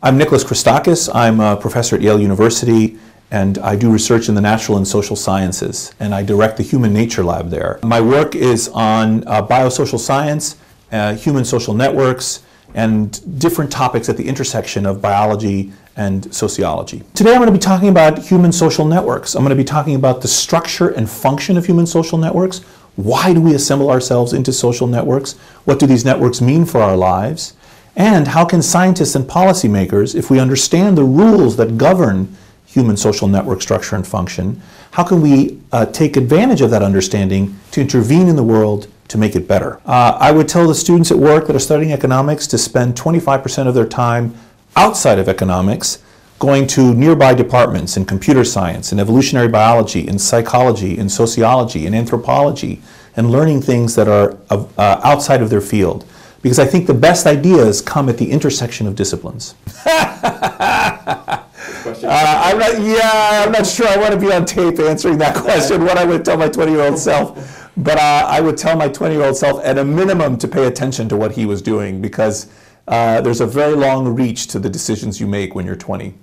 I'm Nicholas Christakis. I'm a professor at Yale University, and I do research in the natural and social sciences, and I direct the Human Nature Lab there. My work is on biosocial science, human social networks, and different topics at the intersection of biology and sociology. Today I'm going to be talking about human social networks. I'm going to be talking about the structure and function of human social networks. Why do we assemble ourselves into social networks? What do these networks mean for our lives? And how can scientists and policymakers, if we understand the rules that govern human social network structure and function, how can we take advantage of that understanding to intervene in the world to make it better? I would tell the students at work that are studying economics to spend 25% of their time outside of economics going to nearby departments in computer science, in evolutionary biology, in psychology, in sociology, in anthropology, and learning things that are outside of their field. Because I think the best ideas come at the intersection of disciplines. I'm not sure I want to be on tape answering that question, what I would tell my 20-year-old self. But I would tell my 20-year-old self, at a minimum, to pay attention to what he was doing, because there's a very long reach to the decisions you make when you're 20.